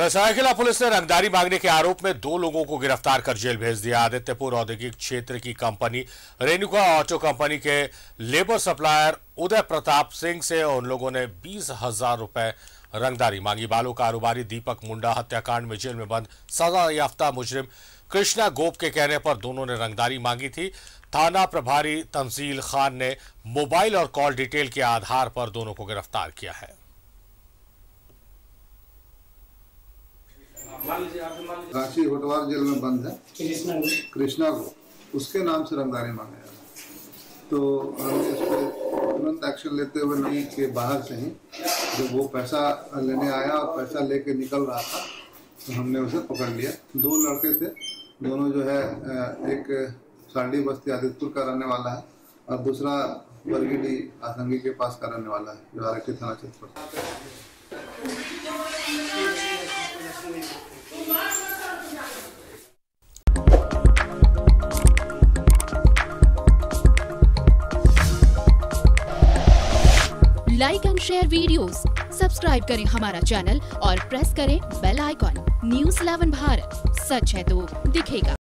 Seraikela police ने रंगदारी मांगने के आरोप में 2 लोगों को गिरफ्तार कर जेल भेज दिया। आदित्यपुर औद्योगिक क्षेत्र की कंपनी रेनुका ऑटो कंपनी के लेबर सप्लायर उदय प्रताप सिंह से उन लोगों ने 20,000 रुपए रंगदारी मांगी। बालू कारोबारी दीपक मुंडा हत्याकांड में जेल में बंद सजा याफ्ता मुजरिम कृष्णा गोप के कहने पर दोनों ने रंगदारी मांगी थी। थाना प्रभारी तमसील खान ने मोबाइल और कॉल डिटेल के आधार पर दोनों को गिरफ्तार किया है। रांची होटवार जेल में बंद है कृष्णा गोप, उसके नाम से रंगदारी मांगा जा रहा है। तो हमने इस पर तुरंत एक्शन लेते हुए नहीं कि बाहर से ही जब वो पैसा लेने आया और पैसा लेके निकल रहा था तो हमने उसे पकड़ लिया। 2 लड़के थे, दोनों जो है एक संडी बस्ती आदित्यपुर का रहने वाला है और दूसरा वर्गीटी आतंकी के पास का रहने वाला है जो आरक्षी थाना क्षेत्र पर। Like and share videos, subscribe करें हमारा चैनल और प्रेस करें बेल आइकॉन। न्यूज़ 11 भारत, सच है तो दिखेगा।